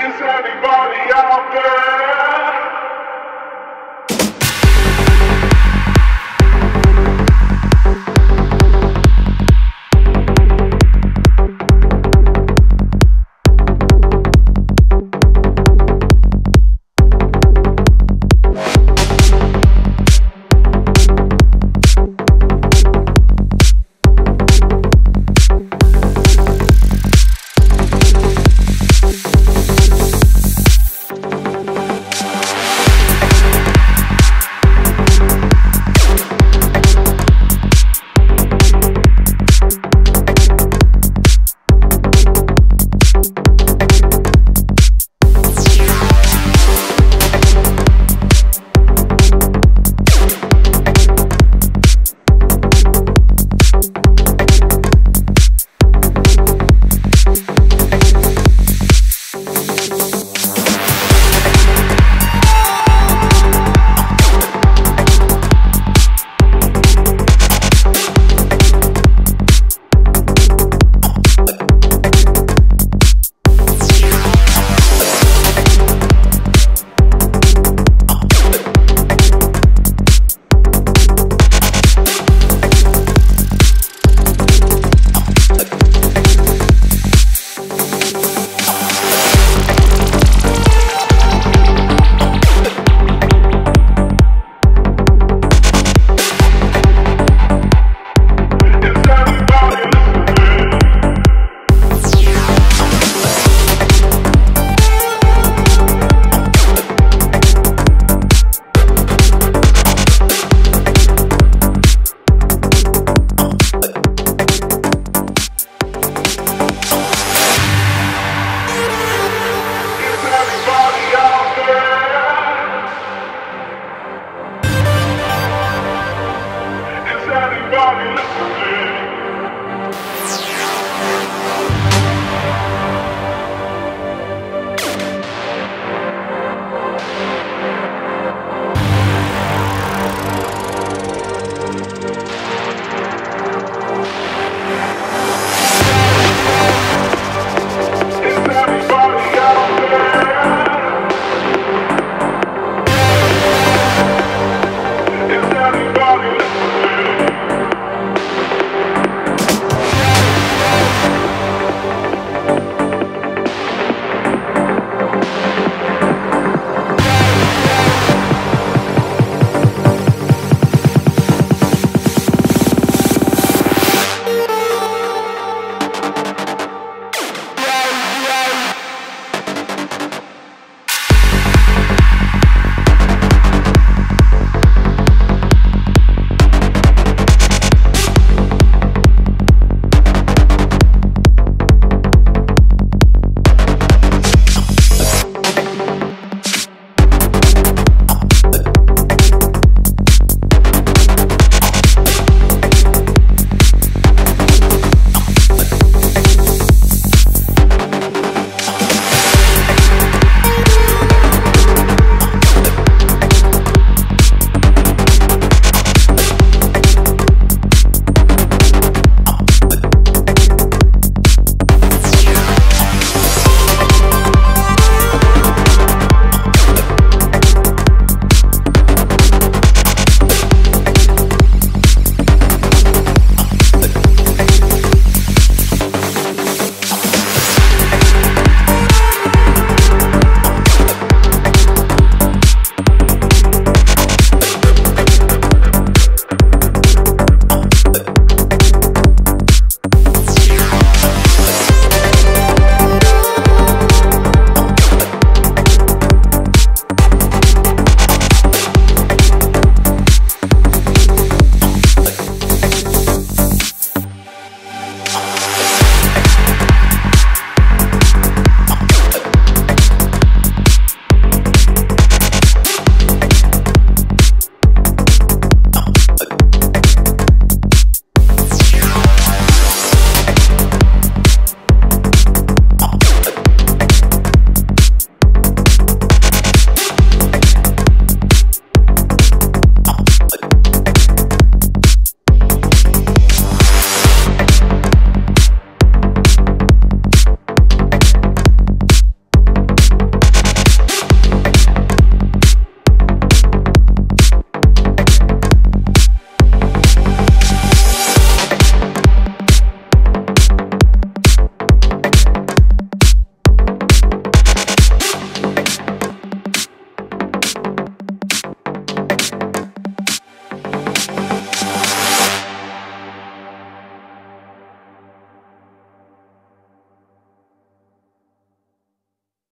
Is anybody out there?